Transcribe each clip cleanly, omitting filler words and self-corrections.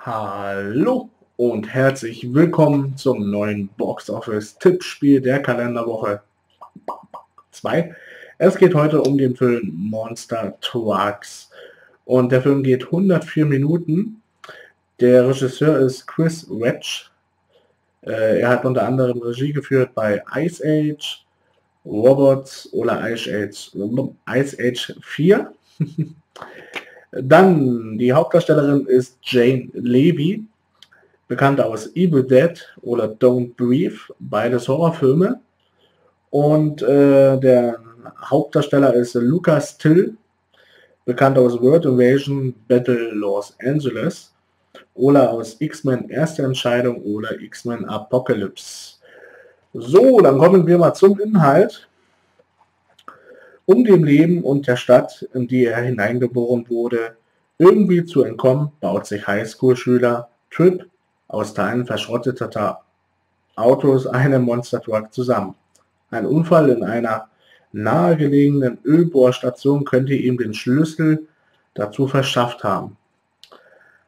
Hallo und herzlich willkommen zum neuen Box Office Tippspiel der Kalenderwoche 2. Es geht heute um den Film Monster Trucks und der Film geht 104 Minuten. Der Regisseur ist Chris Wedge. Er hat unter anderem Regie geführt bei Ice Age, Robots oder Ice Age 4. Dann die Hauptdarstellerin ist Jane Levy, bekannt aus Evil Dead oder Don't Breathe, beides Horrorfilme. Und der Hauptdarsteller ist Lucas Till, bekannt aus World Invasion Battle Los Angeles oder aus X-Men Erste Entscheidung oder X-Men Apokalypse. So, dann kommen wir mal zum Inhalt. Um dem Leben und der Stadt, in die er hineingeboren wurde, irgendwie zu entkommen, baut sich Highschool-Schüler Trip aus Teilen verschrotteter Autos einen Monster Truck zusammen. Ein Unfall in einer nahegelegenen Ölbohrstation könnte ihm den Schlüssel dazu verschafft haben.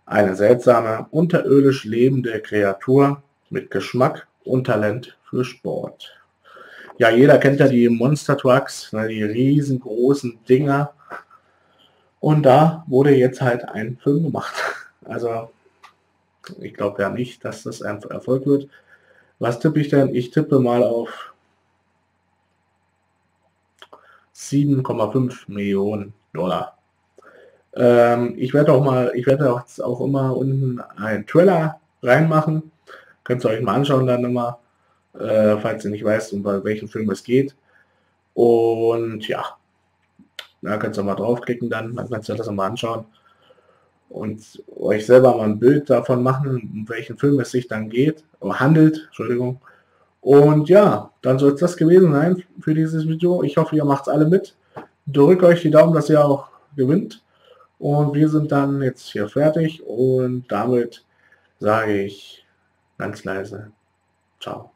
Eine seltsame, unterirdisch lebende Kreatur mit Geschmack und Talent für Sport. Ja, jeder kennt ja die Monster Trucks, die riesengroßen Dinger. Und da wurde jetzt halt ein Film gemacht. Also, ich glaube ja nicht, dass das ein Erfolg wird. Was tippe ich denn? Ich tippe mal auf 7,5 Millionen Dollar. Ich werde auch immer unten einen Trailer reinmachen. Könnt ihr euch mal anschauen dann immer. Falls ihr nicht weißt, um welchen Film es geht. Und ja, da könnt ihr mal draufklicken, dann könnt ihr das mal anschauen und euch selber mal ein Bild davon machen, um welchen Film es sich dann handelt. Entschuldigung. Und ja, dann soll es das gewesen sein für dieses Video. Ich hoffe, ihr macht es alle mit. Drückt euch die Daumen, dass ihr auch gewinnt. Und wir sind dann jetzt hier fertig und damit sage ich ganz leise Ciao.